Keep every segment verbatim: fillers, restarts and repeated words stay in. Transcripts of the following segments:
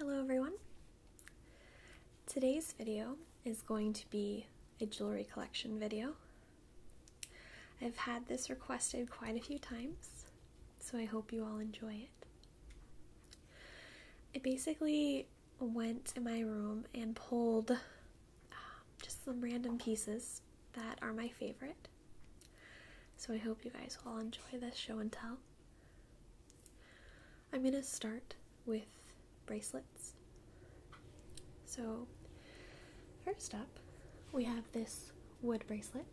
Hello everyone. Today's video is going to be a jewelry collection video. I've had this requested quite a few times, so I hope you all enjoy it. I basically went in my room and pulled uh, just some random pieces that are my favorite. So I hope you guys all enjoy this show and tell. I'm going to start with bracelets. So first up, we have this wood bracelet,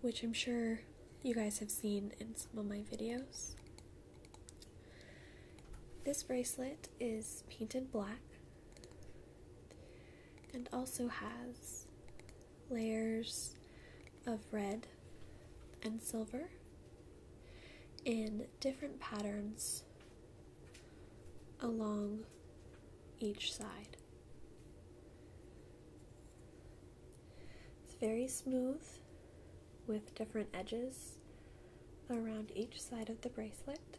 which I'm sure you guys have seen in some of my videos. This bracelet is painted black and also has layers of red and silver in different patterns along each side. It's very smooth with different edges around each side of the bracelet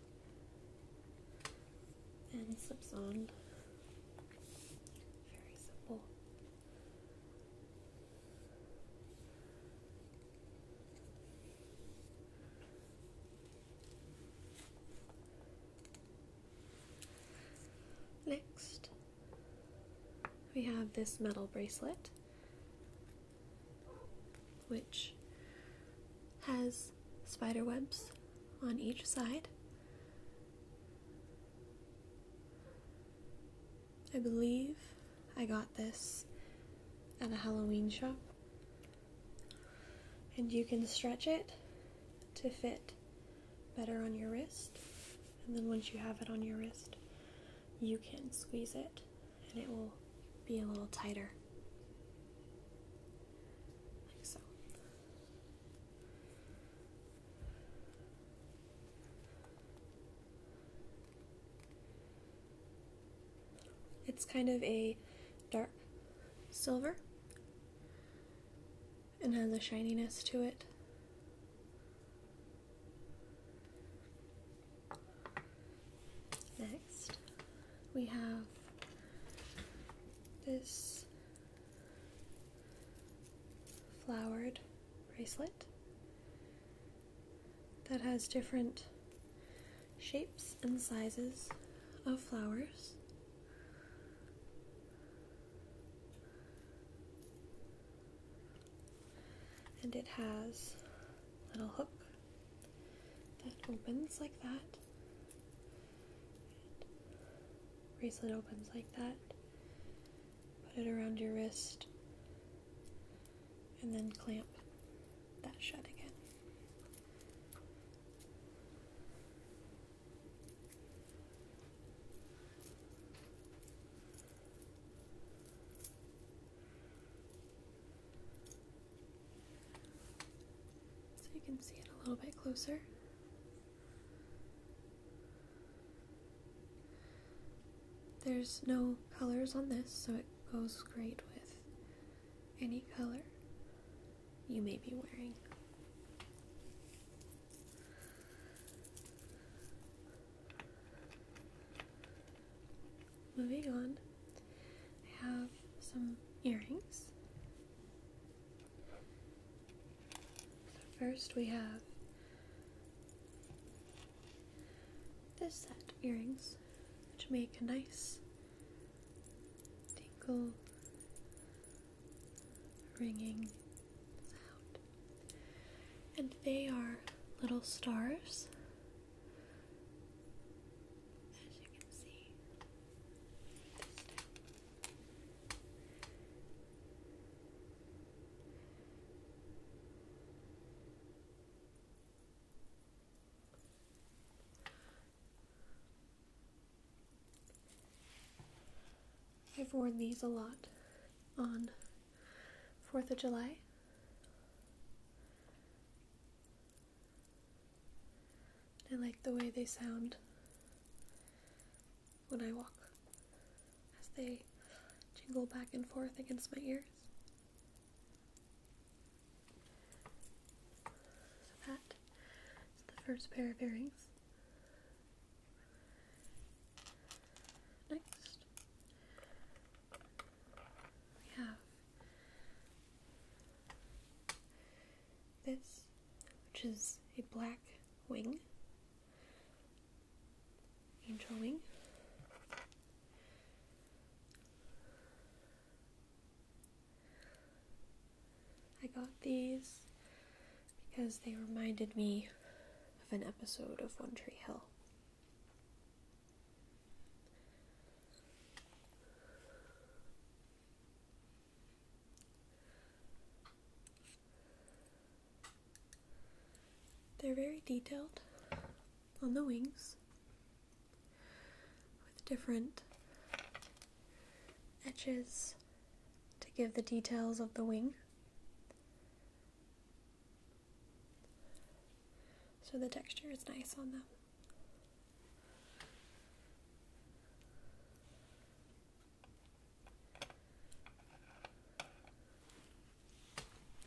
and slips on. Very simple. Next, we have this metal bracelet, which has spider webs on each side. I believe I got this at a Halloween shop, and you can stretch it to fit better on your wrist, and then once you have it on your wrist, you can squeeze it and it will be a little tighter, like so. It's kind of a dark silver and has a shininess to it. Next, we have this flowered bracelet that has different shapes and sizes of flowers. And it has a little hook that opens like that. Bracelet opens like that, put it around your wrist, and then clamp that shut again. So you can see it a little bit closer. There's no colors on this, so it goes great with any color you may be wearing. Moving on, I have some earrings. So first we have this set of earrings, which make a nice tinkle, ringing sound. And they are little stars, as you can see. This down. I've worn these a lot on fourth of July. I like the way they sound when I walk, as they jingle back and forth against my ears. So that is the first pair of earrings. Next, which is a black wing, angel wing. I got these because they reminded me of an episode of One Tree Hill. They're very detailed on the wings with different etches to give the details of the wing. So the texture is nice on them.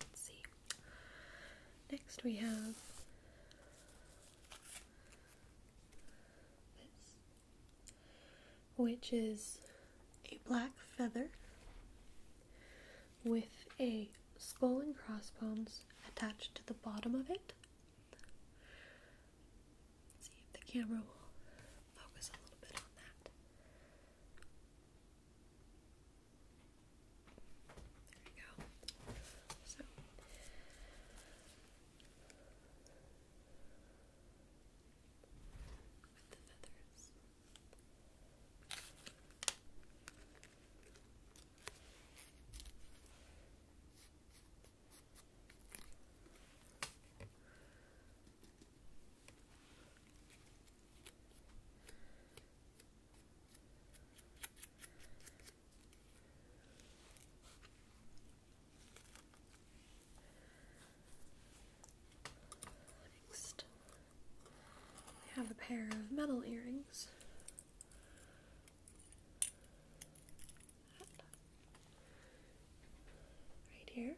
Let's see. Next we have which is a black feather with a skull and crossbones attached to the bottom of it. Let's see if the camera will focus a little bit on that. There we go. So, with the feathers. Have a pair of metal earrings right here.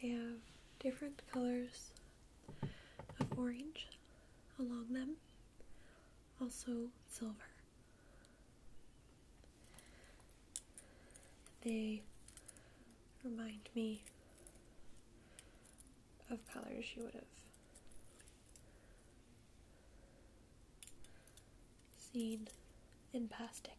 They have different colors of orange along them, also silver. They remind me of colors you would have seen in past decades.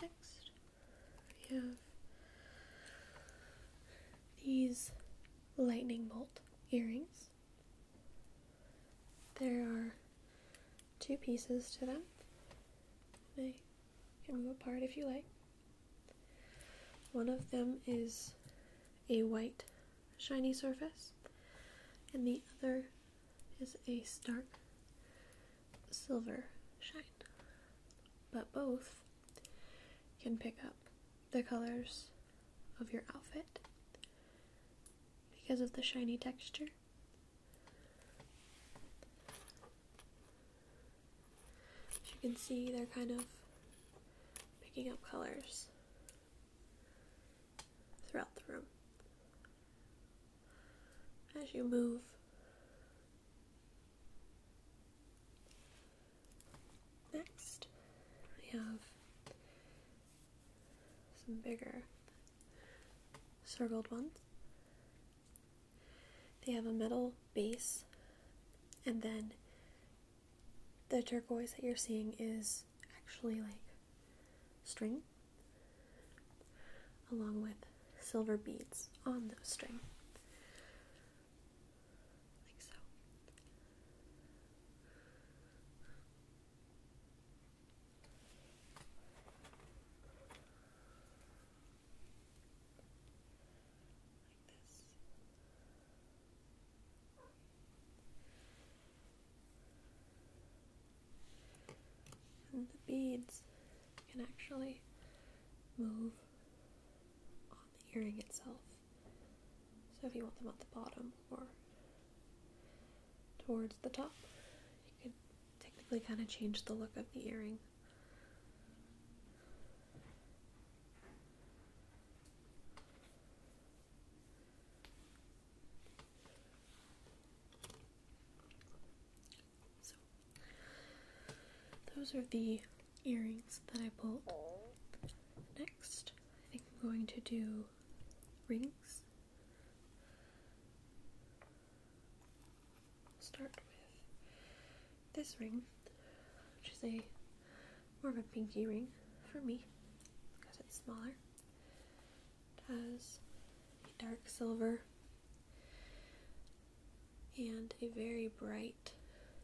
Next, we have these lightning bolt earrings. There are two pieces to them. They can move apart if you like. One of them is a white, shiny surface, and the other is a stark silver shine. But both can pick up the colors of your outfit because of the shiny texture. As you can see, they're kind of picking up colors throughout the room as you move. Next, we have some bigger circled ones. They have a metal base, and then the turquoise that you're seeing is actually like string along with silver beads on the string, like so. And the beads can actually move on the earring itself, so So if you want them at the bottom or towards the top, you could technically kind of change the look of the earring. So those are the earrings that I pulled. Next, I think I'm going to do rings. I'll start with this ring, which is a more of a pinky ring for me because it's smaller. It has a dark silver and a very bright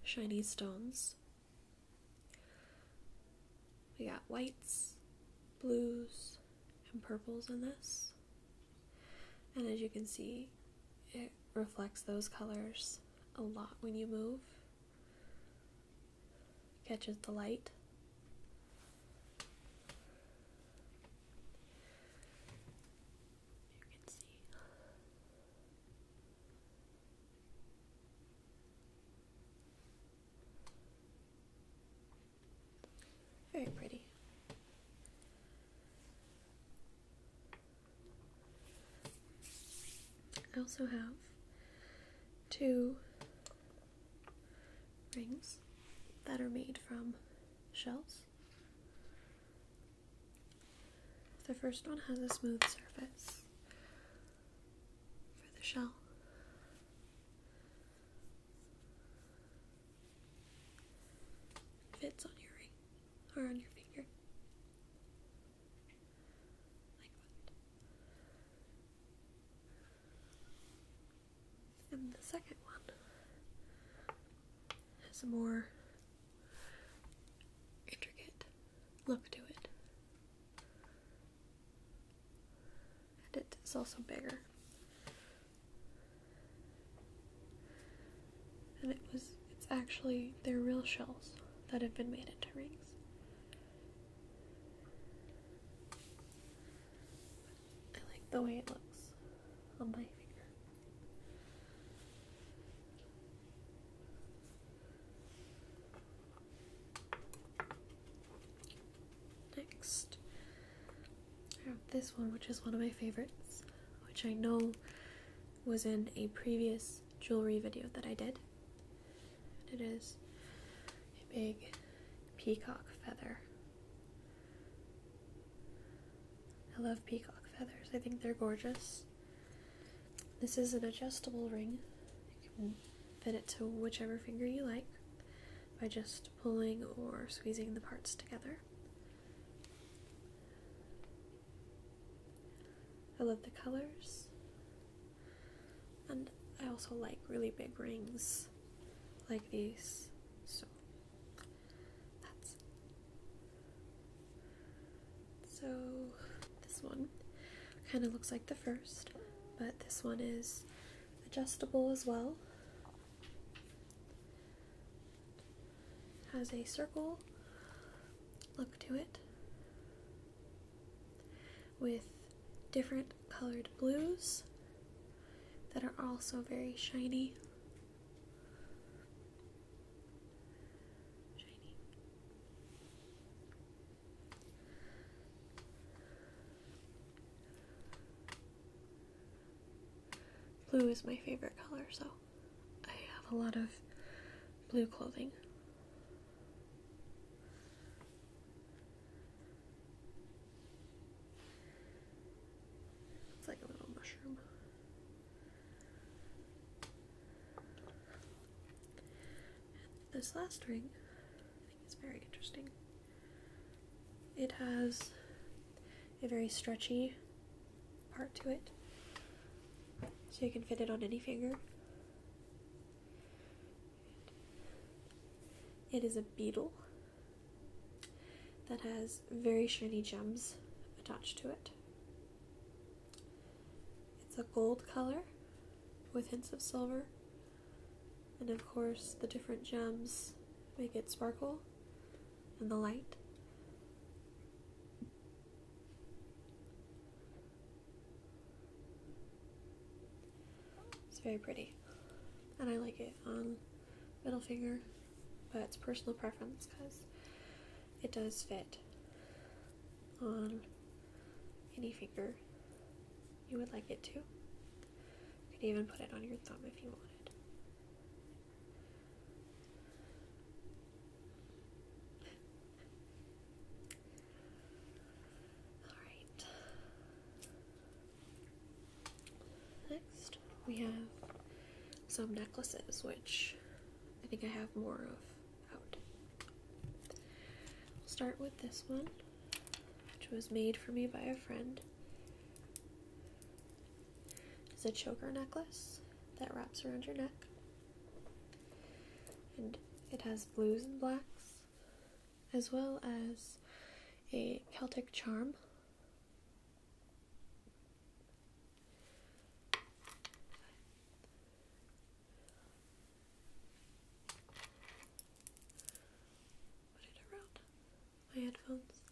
shiny stones. We got whites, blues, and purples in this, and as you can see, it reflects those colors a lot when you move. Catches the light. You can see. Very pretty. I also have two rings that are made from shells. The first one has a smooth surface for the shell. Fits on your ring or on your finger. And the second one has a more intricate look to it. And it is also bigger. And it was, it's actually, they're real shells that have been made into rings. I like the way it looks on my finger. This one, which is one of my favorites, which I know was in a previous jewelry video that I did. And it is a big peacock feather. I love peacock feathers. I think they're gorgeous. This is an adjustable ring. You can fit it to whichever finger you like by just pulling or squeezing the parts together. I love the colors, and I also like really big rings like these, so that's it. So this one kind of looks like the first, but this one is adjustable as well. It has a circle look to it with different colored blues that are also very shiny. Shiny. Blue is my favorite color, so I have a lot of blue clothing. Like a little mushroom. And this last ring, I think, is very interesting. It has a very stretchy part to it, so you can fit it on any finger. It is a beetle that has very shiny gems attached to it. A gold color with hints of silver, and of course the different gems make it sparkle in the light. It's very pretty, and I like it on middle finger, but it's personal preference because it does fit on any finger you would like it to. You can even put it on your thumb if you wanted. We have some necklaces, which I think I have more of out. We'll start with this one, which was made for me by a friend. It's a choker necklace that wraps around your neck, and it has blues and blacks, as well as a Celtic charm. Headphones.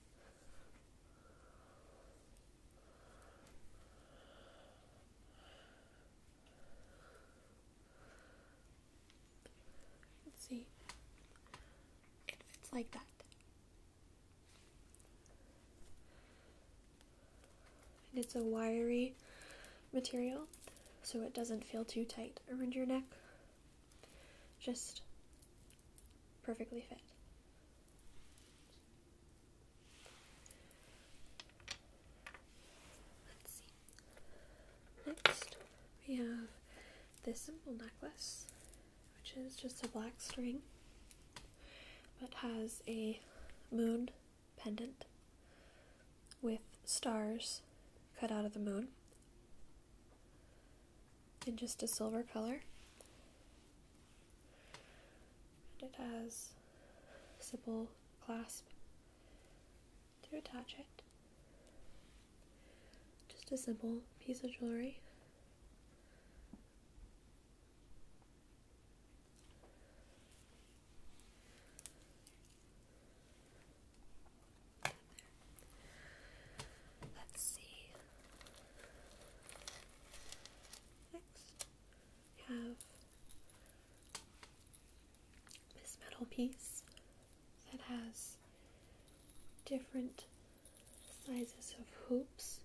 Let's see. It fits like that. And it's a wiry material, so it doesn't feel too tight around your neck. Just perfectly fit. We have this simple necklace, which is just a black string, but has a moon pendant with stars cut out of the moon in just a silver color. And it has a simple clasp to attach it. Just a simple piece of jewelry. Piece that has different sizes of hoops,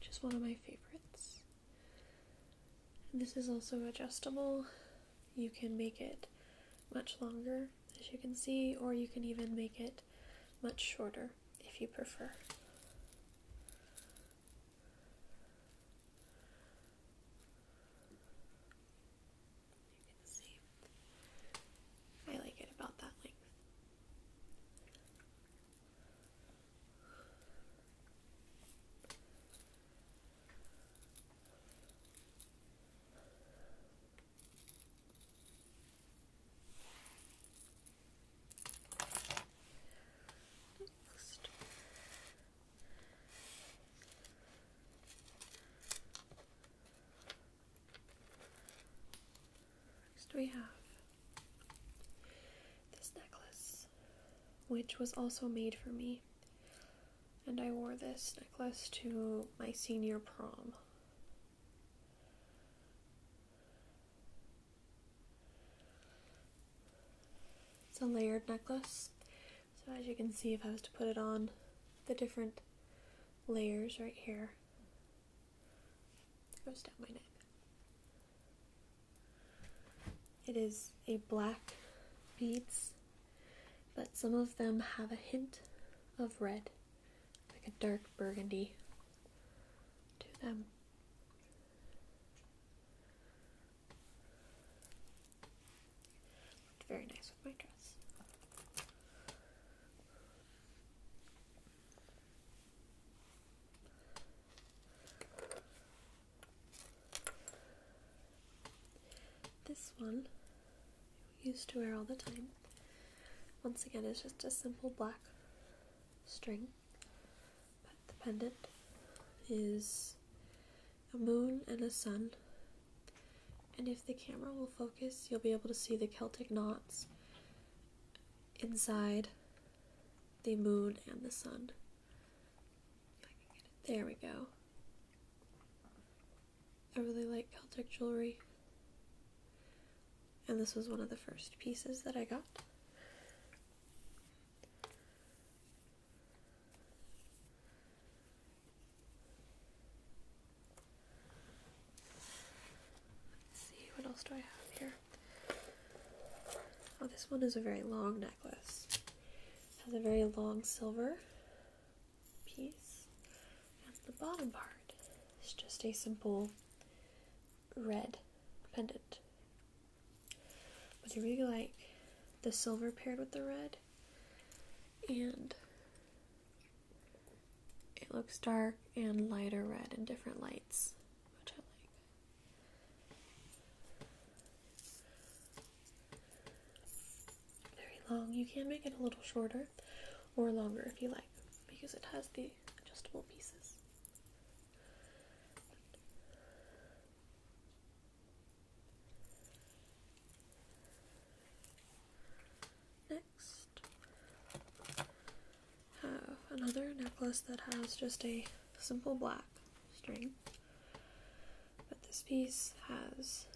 which is one of my favorites. And this is also adjustable. You can make it much longer, as you can see, or you can even make it much shorter if you prefer. We have this necklace, which was also made for me, and I wore this necklace to my senior prom. It's a layered necklace, so as you can see, if I was to put it on, the different layers right here, it goes down my neck. It is a black beads, but some of them have a hint of red, like a dark burgundy to them. Looked very nice with my dress. This one we used to wear all the time. Once again, it's just a simple black string, but the pendant is a moon and a sun, and if the camera will focus, you'll be able to see the Celtic knots inside the moon and the sun, like There we go. I really like Celtic jewelry. And this was one of the first pieces that I got. Let's see, what else do I have here? Oh, this one is a very long necklace. It has a very long silver piece. And the bottom part is just a simple red pendant. But I really like the silver paired with the red, and it looks dark and lighter red in different lights, which I like. Very long. You can make it a little shorter or longer if you like, because it has the adjustable pieces. Another necklace that has just a simple black string, but this piece has,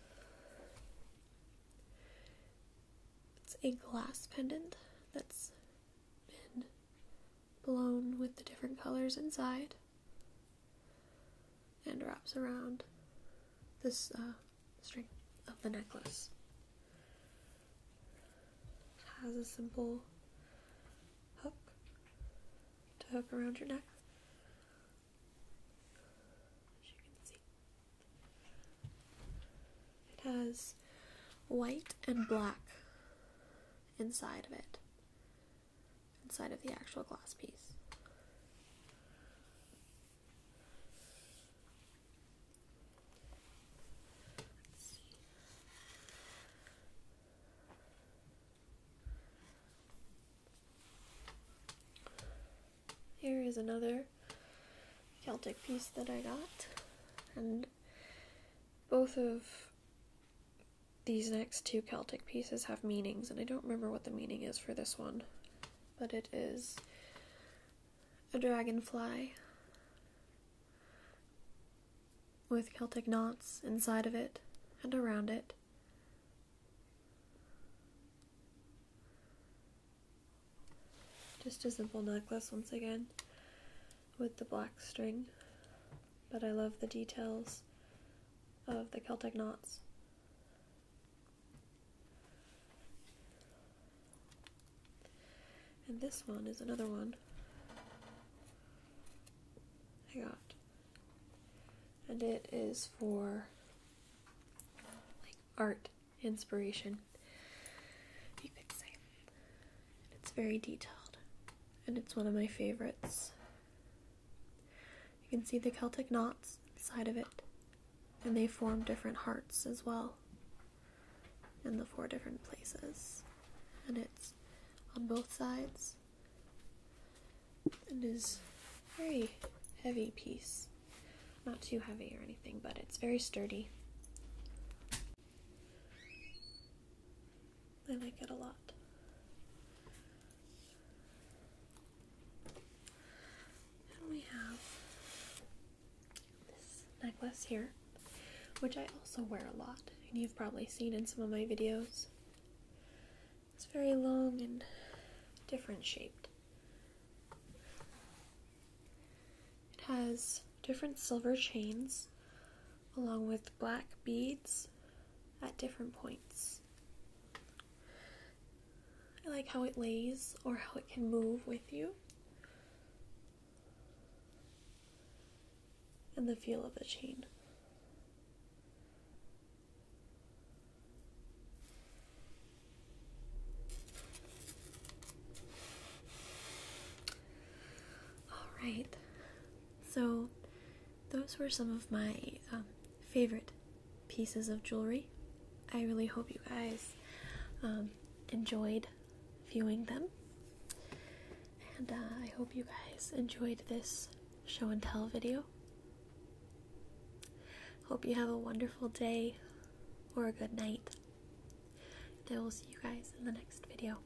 it's a glass pendant that's been blown with the different colors inside and wraps around this uh, string of the necklace. It has a simple hook around your neck, as you can see. It has white and black inside of it, inside of the actual glass piece. Let's see. Here is another Celtic piece that I got, and both of these next two Celtic pieces have meanings, and I don't remember what the meaning is for this one, but it is a dragonfly with Celtic knots inside of it and around it. Just a simple necklace once again with the black string, but I love the details of the Celtic knots. And this one is another one I got, and it is for like art inspiration, you could say. And it's very detailed. And it's one of my favorites. You can see the Celtic knots inside of it, and they form different hearts as well in the four different places. And it's on both sides, and is a very heavy piece. Not too heavy or anything, but it's very sturdy. I like it a lot. Necklace here, which I also wear a lot, and you've probably seen in some of my videos. It's very long and different shaped. It has different silver chains along with black beads at different points. I like how it lays, or how it can move with you, and the feel of the chain. Alright, so those were some of my um, favorite pieces of jewelry. I really hope you guys um, enjoyed viewing them, and uh, I hope you guys enjoyed this show and tell video. Hope you have a wonderful day or a good night. And I will see you guys in the next video.